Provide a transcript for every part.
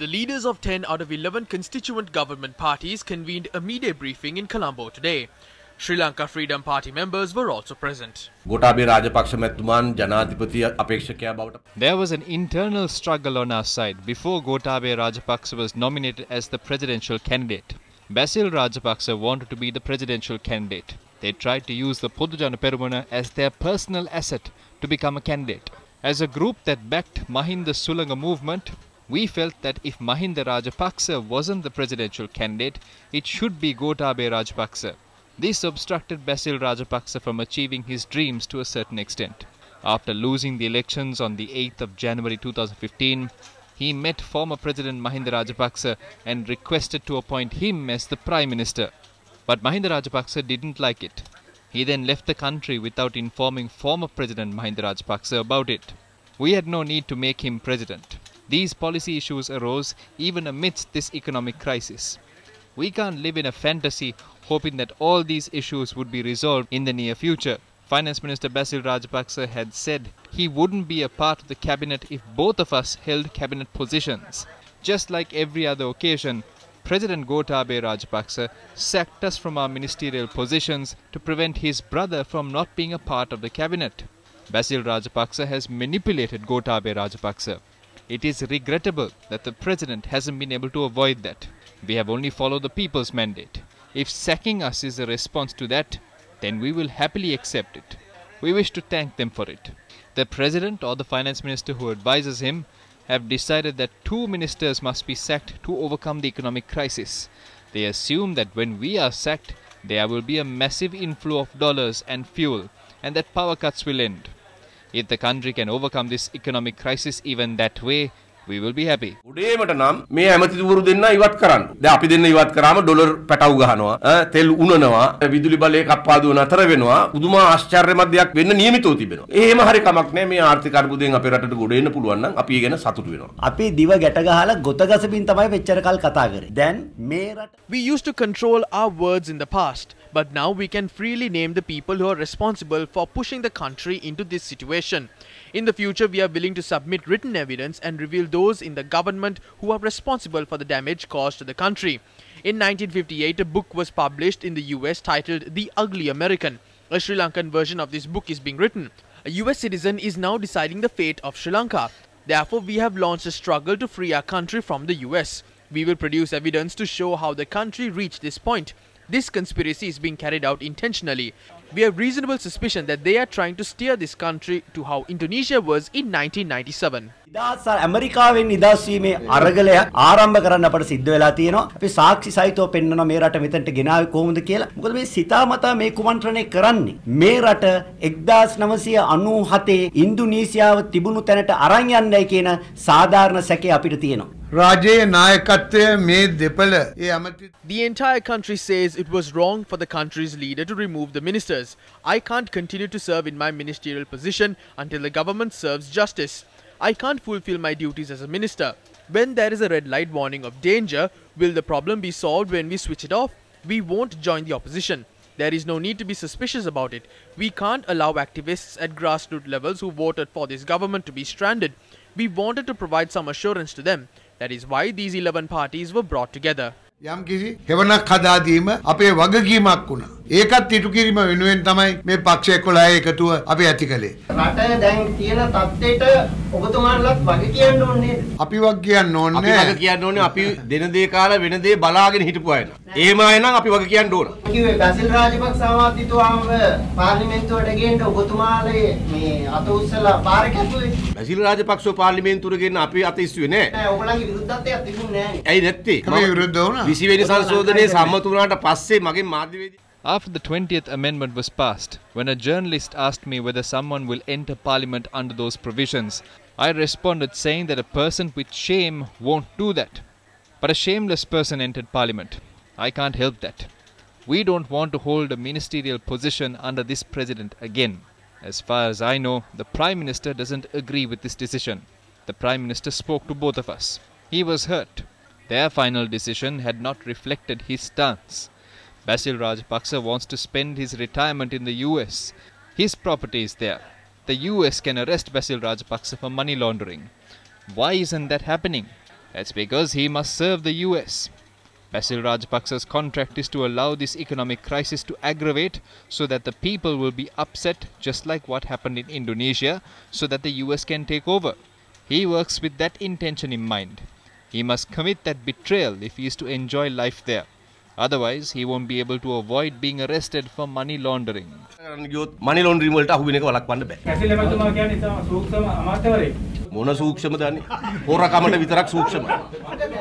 The leaders of 10 out of 11 constituent government parties convened a media briefing in Colombo today. Sri Lanka Freedom Party members were also present. There was an internal struggle on our side before Gotabaya Rajapaksa was nominated as the presidential candidate. Basil Rajapaksa wanted to be the presidential candidate. They tried to use the Podujana Peramuna as their personal asset to become a candidate. As a group that backed Mahinda's Sulanga movement, we felt that if Mahinda Rajapaksa wasn't the presidential candidate, it should be Gotabaya Rajapaksa. This obstructed Basil Rajapaksa from achieving his dreams to a certain extent. After losing the elections on the 8th of January 2015, he met former President Mahinda Rajapaksa and requested to appoint him as the Prime Minister. But Mahinda Rajapaksa didn't like it. He then left the country without informing former President Mahinda Rajapaksa about it. We had no need to make him president. These policy issues arose even amidst this economic crisis. We can't live in a fantasy hoping that all these issues would be resolved in the near future. Finance Minister Basil Rajapaksa had said he wouldn't be a part of the cabinet if both of us held cabinet positions. Just like every other occasion, President Gotabaya Rajapaksa sacked us from our ministerial positions to prevent his brother from not being a part of the cabinet. Basil Rajapaksa has manipulated Gotabaya Rajapaksa. It is regrettable that the president hasn't been able to avoid that. We have only followed the people's mandate. If sacking us is a response to that, then we will happily accept it. We wish to thank them for it. The president or the finance minister who advises him have decided that two ministers must be sacked to overcome the economic crisis. They assume that when we are sacked, there will be a massive inflow of dollars and fuel, and that power cuts will end. If the country can overcome this economic crisis even that way, we will be happy. We used to control our words in the past, but now we can freely name the people who are responsible for pushing the country into this situation. In the future, we are willing to submit written evidence and reveal those in the government who are responsible for the damage caused to the country. In 1958, a book was published in the US titled The Ugly American. A Sri Lankan version of this book is being written. A US citizen is now deciding the fate of Sri Lanka. Therefore, we have launched a struggle to free our country from the US. We will produce evidence to show how the country reached this point. This conspiracy is being carried out intentionally. We have reasonable suspicion that they are trying to steer this country to how Indonesia was in 1997. The entire country says it was wrong for the country's leader to remove the ministers. I can't continue to serve in my ministerial position until the government serves justice. I can't fulfill my duties as a minister. When there is a red light warning of danger, will the problem be solved when we switch it off? We won't join the opposition. There is no need to be suspicious about it. We can't allow activists at grassroots levels who voted for this government to be stranded. We wanted to provide some assurance to them. That is why these 11 parties were brought together. After the 20th Amendment was passed, when a journalist asked me whether someone will enter parliament under those provisions, I responded saying that a person with shame won't do that. But a shameless person entered parliament. I can't help that. We don't want to hold a ministerial position under this president again. As far as I know, the Prime Minister doesn't agree with this decision. The Prime Minister spoke to both of us. He was hurt. Their final decision had not reflected his stance. Basil Rajapaksa wants to spend his retirement in the US. His property is there. The US can arrest Basil Rajapaksa for money laundering. Why isn't that happening? That's because he must serve the US. Basil Rajapaksa's contract is to allow this economic crisis to aggravate so that the people will be upset, just like what happened in Indonesia, so that the US can take over. He works with that intention in mind. He must commit that betrayal if he is to enjoy life there. Otherwise, he won't be able to avoid being arrested for money laundering. Money laundering වලට අහු වෙන එක වළක්වන්න බෑ. කැසිල් එකක් තුමා කියන්නේ ඉතින් සූක්ෂම අමාත්‍යවරයෙක්. මොන සූක්ෂමද අනේ? හොරකමට විතරක් සූක්ෂමයි.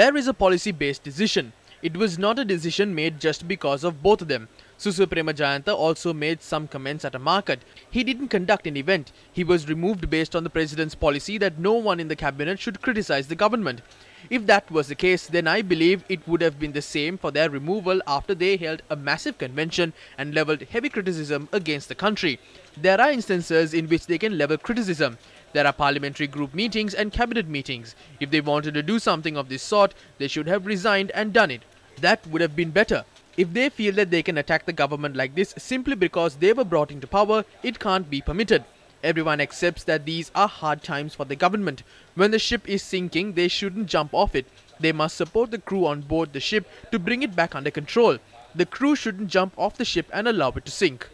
There is a policy-based decision. It was not a decision made just because of both of them. Susu Prema Jayanta also made some comments at a market. He didn't conduct an event. He was removed based on the president's policy that no one in the cabinet should criticize the government. If that was the case, then I believe it would have been the same for their removal after they held a massive convention and levelled heavy criticism against the country. There are instances in which they can level criticism. There are parliamentary group meetings and cabinet meetings. If they wanted to do something of this sort, they should have resigned and done it. That would have been better. If they feel that they can attack the government like this simply because they were brought into power, it can't be permitted. Everyone accepts that these are hard times for the government. When the ship is sinking, they shouldn't jump off it. They must support the crew on board the ship to bring it back under control. The crew shouldn't jump off the ship and allow it to sink.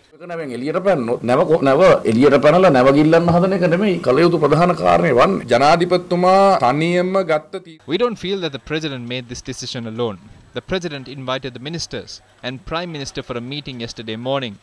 We don't feel that the president made this decision alone. The president invited the ministers and prime minister for a meeting yesterday morning.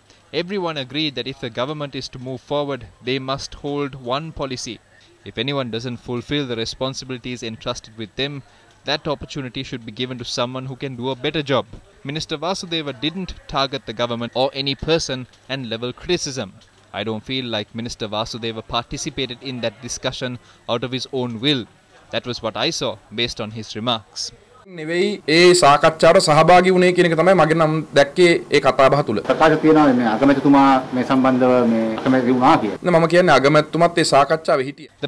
Everyone agreed that if the government is to move forward, they must hold one policy. If anyone doesn't fulfill the responsibilities entrusted with them, that opportunity should be given to someone who can do a better job. Minister Vasudeva didn't target the government or any person and level criticism. I don't feel like Minister Vasudeva participated in that discussion out of his own will. That was what I saw based on his remarks. The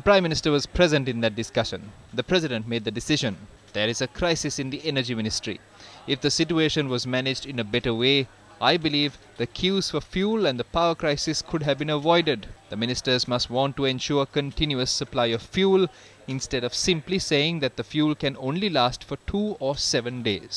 Prime Minister was present in that discussion. The President made the decision. There is a crisis in the Energy Ministry. If the situation was managed in a better way, I believe the queues for fuel and the power crisis could have been avoided. The ministers must want to ensure continuous supply of fuel instead of simply saying that the fuel can only last for 2 or 7 days.